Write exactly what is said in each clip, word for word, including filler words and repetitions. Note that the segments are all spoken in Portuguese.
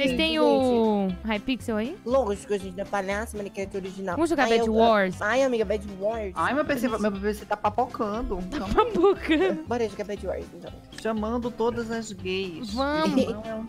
Vocês têm o Hypixel aí? Lógico, a gente da palhaça, Minecraft original. Vamos jogar Bed Wars? Ai, amiga, Bed Wars. Ai, meu P C, meu P C tá papocando. Tá papocando. Bora jogar Bed Wars, então. Chamando todas as gays. Vamos.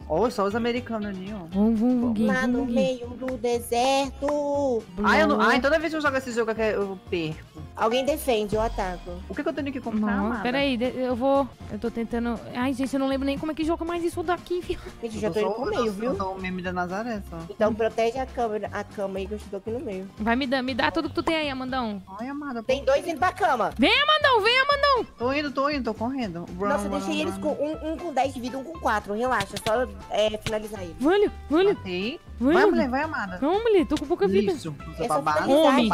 Olha só os americanos ali, ó. Vamos, vamos, gay. Lá no meio do deserto. Ai, eu não... Ai, toda vez que eu jogo esse jogo eu perco. Alguém defende, eu ataco. O que que eu tenho que comprar? Peraí, eu vou... Eu tô tentando... Ai, gente, eu não lembro nem como é que joga mais isso daqui, viu? Gente, já tô indo pro meio, viu? O meme da Nazaré, só. Então protege a cama, a cama aí que eu estou aqui no meio. Vai, me dá, me dá tudo que tu tem aí, Amandão. Ai, Amanda. Tem dois indo pra cama. Vem, Amandão, vem, Amandão. Tô indo, tô indo, tô correndo. Run, Nossa, run, deixei run, eles run. com um, um com dez de vida, um com quatro. Relaxa, só é, finalizar eles. Valeu, valeu. Matei. Vai, vai, mulher, vai, Amanda. Não, mulher, tô com pouca vida. Isso, você é babado. Homem.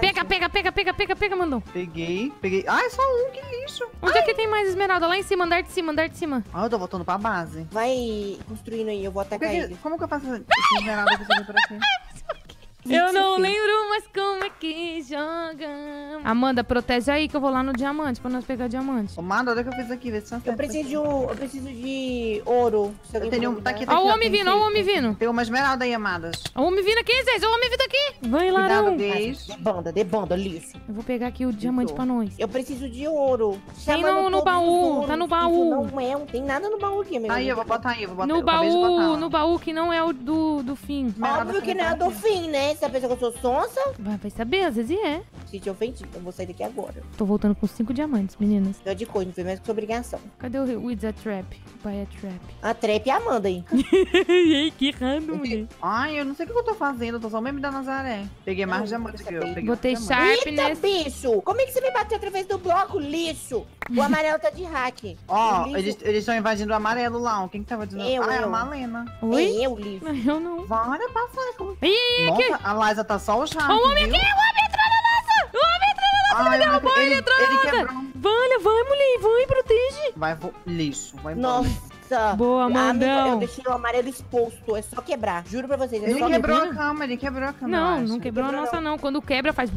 Pega, pega, pega, pega, pega, pega, Amandão. Peguei, peguei. Ai, só um, que lixo. Onde Ai. é que tem mais esmeralda? Lá em cima, andar de cima, andar de cima. Ah, eu tô voltando pra base. Vai construindo aí, eu vou atacar ele. Como que eu faço esse esmeralda que você por aqui? Eu não lembro mais como é que joga. Amanda, protege aí que eu vou lá no diamante pra nós pegar diamante. Amanda, olha o que eu fiz aqui. Vê se eu preciso, eu preciso de ouro. Eu tenho um... Tá aqui, tá aqui. Ó o homem vindo, ó o homem vindo. Tem uma esmeralda aí, amadas. Ó o homem vindo aqui, Zez. Ó o homem vindo aqui. Vai lá, Larão. De banda, de banda, lixo. Eu vou pegar aqui o diamante pra nós. Eu preciso de ouro. Tem no baú, tá no baú. Não é, não tem nada no baú aqui, meu. Aí, eu vou botar aí, eu vou botar. No baú, no baú que não é o do fim. Óbvio que não é o do fim, né? Você pensa que eu sou sonsa? Vai, vai saber, às vezes é. Se te ofendi, eu vou sair daqui agora. Tô voltando com cinco diamantes, meninas. Tô de coisa, não foi mais que sua obrigação. Cadê o It's a Trap? By a Trap. A Trap e a Amanda aí. Ei, que random, gente. Ai, eu não sei o que eu tô fazendo, eu tô só o meme da Nazaré. Peguei mais diamantes que eu. Peguei Botei Sharp nesse... bicho! Como é que você me bateu através do bloco, lixo? O amarelo tá de hack. Ó, oh, eles estão invadindo o amarelo lá. Quem que tava dizendo? Eu, ah, eu. É a Malena. Oi? É eu, lixo. Eu não. Bora passar. Ih, aqui. A Liza tá só o charme. O homem aqui, o homem entrou na nossa! O homem entrou na nossa! Ai, ele derrubou, ele, ele entrou na nossa! Vai, vai, mulher, vai, protege! Vai, vou, lixo, vai embora. Nossa! Boa, Amandão! Eu deixei o amarelo exposto, é só quebrar, juro pra vocês. Ele quebrou a cama, ele quebrou a cama. Não, não quebrou a nossa não, quando quebra faz...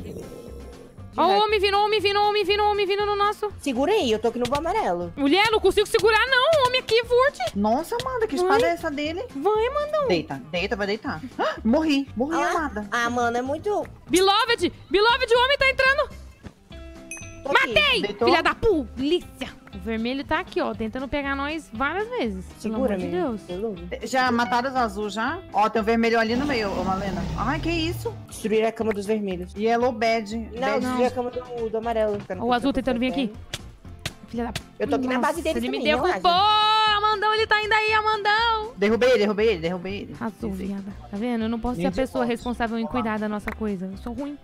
Ó o homem vindo, o homem vindo, o homem vindo, o homem vindo no nosso. Segura aí, eu tô aqui no amarelo. Mulher, não consigo segurar não, o homem aqui, furte. Nossa, Amanda, que espada é essa dele? Vai, Amanda. Deita, deita, vai deitar. Ah, morri, morri, ah, Amanda. Ah, mano, é muito... Beloved, Beloved, o homem tá entrando. Tô Matei, deitou. Filha da polícia. O vermelho tá aqui, ó, tentando pegar nós várias vezes. Segura, meu Deus. Já mataram os azul, já? Ó, tem o vermelho ali no meio, ô, Malena. Ai, que isso? Destruir a cama dos vermelhos. Yellow bad. Não, destruir a cama do, do amarelo. O azul tentando vir aqui. Filha da... Eu tô aqui Nossa, na base dele também. Ele me derrubou, Amandão, ele tá indo aí, Amandão. Derrubei ele, derrubei ele, derrubei ele. Azul, viada. Tá vendo? Eu não posso Nem ser a pessoa posso. responsável em cuidar da nossa coisa. Eu sou ruim.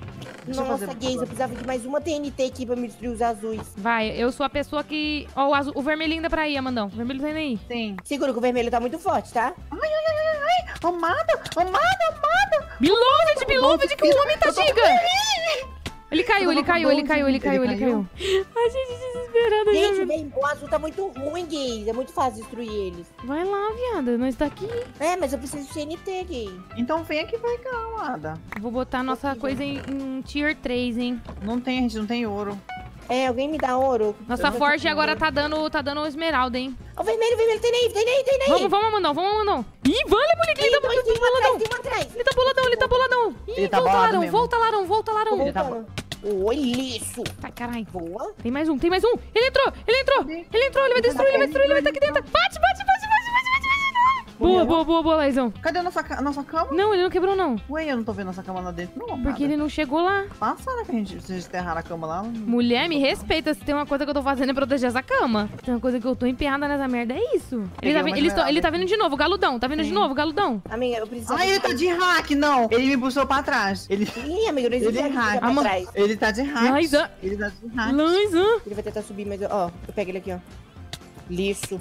Deixa Nossa, eu gays, eu precisava de mais uma T N T aqui pra me destruir os azuis. Vai, eu sou a pessoa que... Ó, oh, o, azul... o vermelho ainda pra aí, Amandão. O vermelho tá indo aí. Sim. Segura que o vermelho tá muito forte, tá? Ai, ai, ai, ai, ai. Amada, amada, amada. Beloved, beloved, que o homem tá giga. Ele caiu, ele caiu, ele caiu, ele caiu, ele caiu. Ai, gente, desesperada. Gente, bem, o azul tá muito ruim, gays. É muito fácil destruir eles. Vai lá, viada. Nós tá aqui. É, mas eu preciso de C N T, gay. Então vem aqui, vai cá, amada. Vou botar a nossa coisa em, em tier três, hein. Não tem, a gente não tem ouro. É, alguém me dá ouro. Nossa forge agora tá dando, tá dando esmeralda, hein? Ó, vermelho, vermelho, tem aí, tem aí, tem aí. Vamos, vamos, Amandão, vamos, Amandão. Ih, vale, moleque, ele tá boladão. Ele tá boladão, ele tá boladão. Ih, volta, Larão, volta, Larão, volta, Larão. Oi, lixo. Ai, caralho. Boa. Tem mais um, tem mais um. Ele entrou, ele entrou. Ele entrou, ele vai destruir, ele vai destruir, ele vai estar aqui dentro. Bate, bate, bate, bate, bate. Boa, boa, boa, boa, Laizão. Cadê a nossa, a nossa cama? Não, ele não quebrou, não. Ué, eu não tô vendo nossa cama lá dentro, não, amada. Porque ele não chegou lá. Passa, né, que a gente, vocês enterraram a cama lá. Não... Mulher, me respeita. Se tem uma coisa que eu tô fazendo é proteger essa cama. Se tem uma coisa que eu tô empenhada nessa merda, é isso. Ele, tá, ele, tô, ele tá vindo de novo, galudão. Tá vindo Sim. de novo, galudão. Amiga, eu preciso... Ah, ele tá de hack, não. Ele me puxou pra trás. Ele... Ih, amiga, eu não ele, hack. Pra trás. Ele tá de hack. Laizão. Ele tá de hack. Laizão. Ele vai tentar subir, mas... Eu... Ó, eu pego ele aqui, ó. Lixo.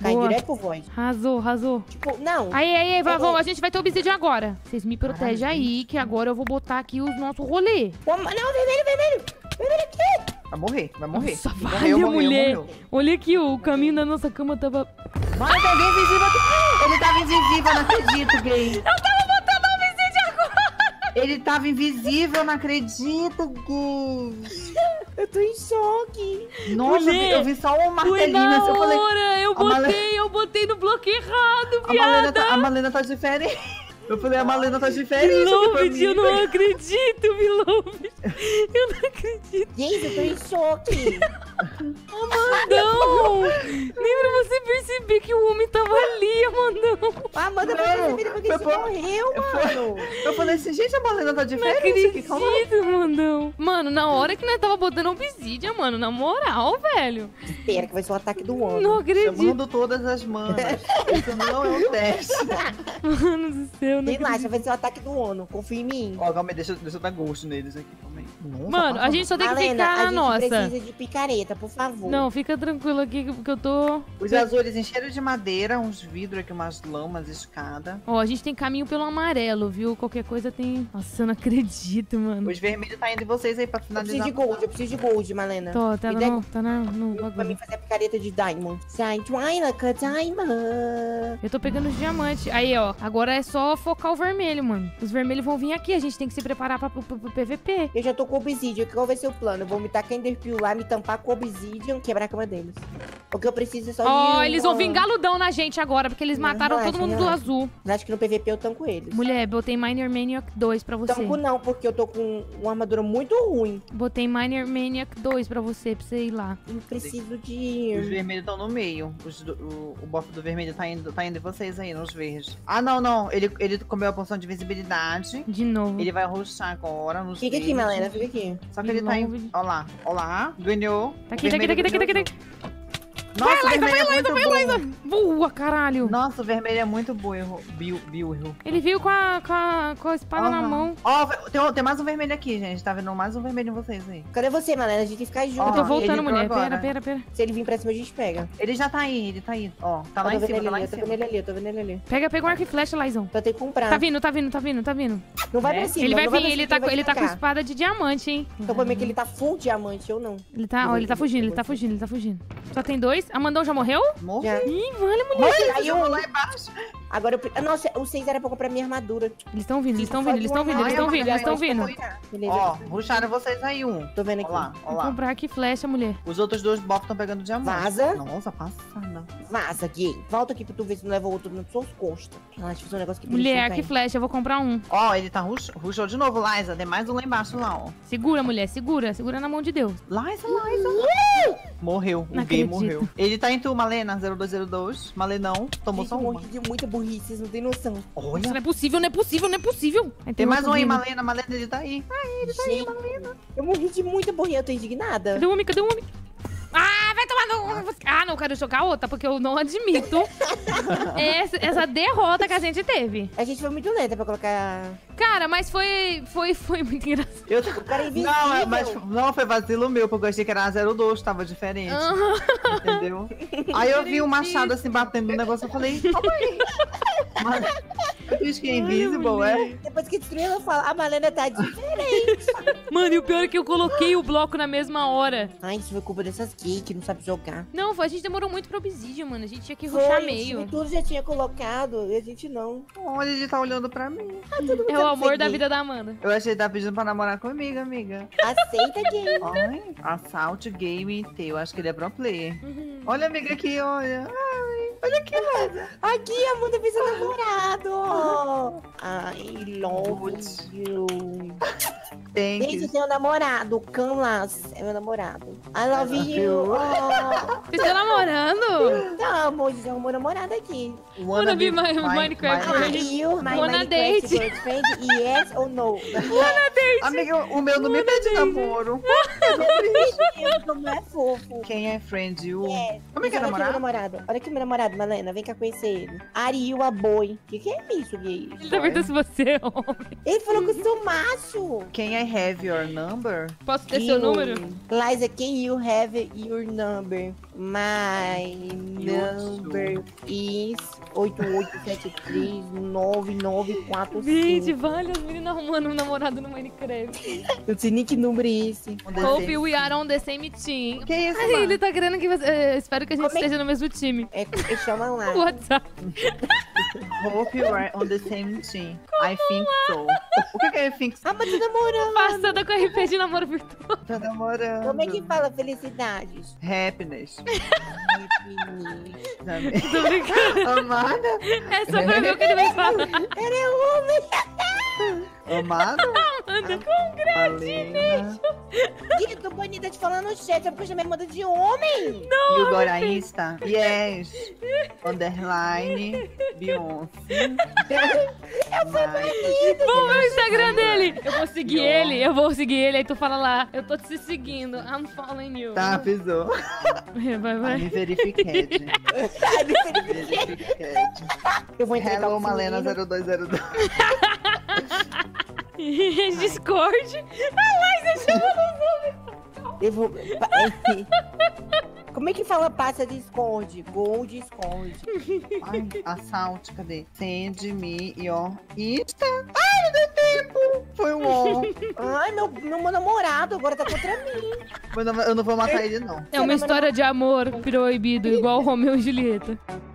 Cai Boa. direto pro void. Arrasou, arrasou. Tipo, não. Aí, aí, aí, vavão, a gente vai ter obsidian agora. Vocês me protegem Caralho, aí, gente. que agora eu vou botar aqui o nosso rolê. Não, vermelho, vermelho. Vermelho aqui. Vai morrer, vai morrer. Nossa, vale, morreu, mulher. Morreu, morreu. Olha aqui, ó, o caminho da nossa cama tava... Mas ah! alguém invisível aqui. Ele tava invisível, não acredito, gay. Eu tava botando o obsidian agora. Ele tava invisível, não acredito, gay. Eu tô em choque. Nossa, mulher, eu vi só uma martelina. Foi na hora, eu, falei, eu botei, Malena... eu botei no bloco errado, viada. A Malena tá, a Malena tá diferente. Eu falei, a Malena tá diferente. Vilobit, eu não acredito, Vilobit. Eu não acredito. Gente, eu tô em choque. Amandão, nem pra você perceber que o homem tava ali, Amandão. Ah, Amanda, não, porque foi, você foi, morreu, mano. Foi, eu falei assim, gente, a Malena tá diferente. Não acredito, calma. Amandão. Mano, na hora que nós tava botando obsidian, mano, na moral, velho. Espera que vai ser o ataque do homem. Não acredito. Chamando todas as manas. Isso não é um teste. Mano do céu, não relaxa, vai ser o ataque do ONU, confia em mim. Ó, calma aí, deixa, deixa eu dar gosto neles aqui também. Nossa, mano, a gente só tem que Malena, ficar na nossa. A gente precisa de picareta, por favor. Não, fica tranquilo aqui, porque eu tô... Os azuis encheram de madeira, uns vidros aqui, umas lamas, escada. Ó, a gente tem caminho pelo amarelo, viu? Qualquer coisa tem... Nossa, eu não acredito, mano. Os vermelhos tá indo em vocês aí pra finalizar. Eu preciso de gold, eu preciso de gold, Malena. Tô, tá na... Dá... Tá na... No bagulho. Pra mim fazer a picareta de diamond. Sai, Twinaka, diamond. Eu tô pegando os diamantes. Aí, ó, agora é só focar o vermelho, mano. Os vermelhos vão vir aqui, a gente tem que se preparar pra, pra, pra, pro P V P. Eu já tô com obsidian, qual vai ser o plano? Eu vou me tacar enderpeel lá, me tampar com obsidian, quebrar a cama deles. O que eu preciso é só... Ó, oh, eles vão vir galudão na gente agora, porque eles não mataram relaxa, todo mundo relaxa. do azul. Eu acho que no P V P eu tanco eles. Mulher, botei Miner Maniac dois pra você. Tanco não, porque eu tô com uma armadura muito ruim. Botei Miner Maniac dois pra você, pra você ir lá. Eu preciso de... Os vermelhos estão no meio. Os do, o o bofe do vermelho tá indo, tá indo em vocês aí, nos verdes. Ah, não, não. Ele, ele comeu a porção de visibilidade. De novo. Ele vai roxar agora nos Fica verdes. aqui, Malena, fica aqui. Só que de ele novo. tá em... Ó lá, ó lá. Ganhou. Tá aqui, tá aqui, tá aqui, tá aqui, tá aqui. Nossa, vai, Laísa, vai, Laísa, vai, Laísa! Boa, caralho! Nossa, o vermelho é muito burro. Bill, Bill. Ele veio com a, com a, com a espada oh, na não. mão. Ó, oh, tem, tem mais um vermelho aqui, gente. Tá vendo mais um vermelho em vocês aí. Cadê você, Malena? A gente tem que ficar junto. Oh, eu tô voltando, mulher. Agora. Pera, pera, pera. Se ele vir pra cima, a gente pega. Ele já tá aí, ele tá aí. Ó, tá eu lá em cima, tá lá em cima. Eu tô vendo ele ali, eu tô vendo ele ali. Pega, pega um arco e flecha, Laizão. Só tem que comprar. Tá vindo, tá vindo, tá vindo, tá vindo. Não vai é. pra cima, Ele vai vir, ele, tá, ele tá com espada de diamante, hein. Então pra mim que ele tá full diamante, eu não. Ele tá, ó, ele tá fugindo, ele tá fugindo, ele tá fugindo. Só tem dois. Amandão já morreu? Morreu. Ih, vale, mulher. Aí eu lá embaixo. Agora eu... Nossa, o seis era pra comprar minha armadura. Eles estão vindo, eles estão vindo, eles estão vindo, eles estão vindo, eles estão vindo. Ó, ruxaram vocês aí um. Tô vendo aqui. Ó lá, ó lá. Vou comprar aqui flecha, mulher. Os outros dois bofs estão pegando diamante. Vaza. Nossa, passada. Vaza, gay. Volta aqui pra tu ver se não leva outro nas suas costas. Ela fez um negócio que... Mulher, que flecha, eu vou comprar um. Ó, ele tá ruxou de novo, Laísa. Tem mais um lá embaixo, lá, ó. Segura, mulher, segura. Segura na mão de Deus. Laísa, Laísa. Morreu. O gay morreu. Ele tá em tu, Malena, zero dois zero dois. Malenão, tomou só um. De muita burrice, vocês não tem noção. Olha. Isso não é possível, não é possível, não é possível. Tem, tem mais um aí, Malena. Malena, ele tá aí. Ah, ele tá aí, Malena. Eu morri de muita burrice, eu tô indignada. Cadê o homem? Cadê o homem? Ah, vai tomar no... Ah, não quero jogar outra, porque eu não admito essa, essa derrota que a gente teve. A gente foi muito lenta pra colocar... Cara, mas foi, foi, foi muito engraçado. Eu... O cara é invisível. Não, mas não, foi vacilo meu, porque eu achei que era zero dois, tava diferente. Uhum. Entendeu? Aí eu vi o um machado assim, batendo no negócio, eu falei... Calma aí. Mas... Eu fiz que é invisível, é? Depois que destruiu, eu falo, a Malena tá diferente. Mano, e o pior é que eu coloquei o bloco na mesma hora. Ai, isso foi culpa dessas que não sabe jogar. Não, a gente demorou muito pra obsidian, mano. A gente tinha que rushar meio. Tudo já tinha colocado e a gente não. Olha, ele tá olhando pra mim. Ah, é o amor da vida da Amanda. Eu achei que tá pedindo pra namorar comigo, amiga. Aceita, game. Ai, assalte game teu. Acho que ele é pro player. Uhum. Olha, amiga, aqui, olha. Ai, olha aqui, Laísa. Aqui, a Amanda fez o namorado. Ai, love you. Gente, eu tenho um namorado, Kanlas. É meu namorado. I love you. Vocês estão namorando? Tá, amor, eu arrumou namorada aqui. Wanna be my Minecraft. Wanna date. Yes ou no? Wanna date. Amiga, o meu não me pede namoro. Como é fofo. Quem é friend you? Como é que é namorado? Olha aqui o meu namorado, Malena. Vem cá conhecer ele. Ariu, a boi. O que é isso, gay? Ele tá perguntando se você é homem. Ele falou que eu sou macho. Quem é? I have your number? Posso ter seu número? Laísa, can you have your number? My number is oito oito sete três nove nove quatro cinco. Gente, vale as meninas arrumando um namorado no Minecraft. Eu sei nem que número é esse. Hope we are on the same team. Que isso, mano? Ai, ele tá querendo que você... Eu espero que a gente Como esteja é? no mesmo time. É, chama lá. WhatsApp. Hope we are on the same team. Como I think lá? so. O que que é I think so? Ah, mas tu namorou. tô passando com R P de namoro virtual. Tô namorando. Como é que fala felicidades? Happiness. Happiness. Tô brincando. Amada? É só pra ver o que ele vai falar. Ele é homem. Amada? Amada, congratulations. Ih, tô bonita te falando no chat, é porque eu já me mudei de homem. Não, you got a Insta? Yes. Underline. Beyoncé. Eu fui bonita. Vamos ver o Instagram dele. Eu vou seguir ele, eu vou seguir ele, aí tu fala lá. Eu tô te seguindo. I'm following you. Tá, pisou. Vai, vai. Me verifiquei. Me verifiquei. Eu vou entregar Hello, Malena zero dois zero dois. Discord. Ah, mas eu chamo no nome. Eu vou... Como é que fala passa de esconde? Gold esconde. Ai, assalte, cadê? Send me your Insta. Ai, não deu tempo. Foi um ovo. Ai, meu, meu namorado agora tá contra mim. Eu não vou matar ele, não. É uma história de amor proibido, igual Romeu e Julieta.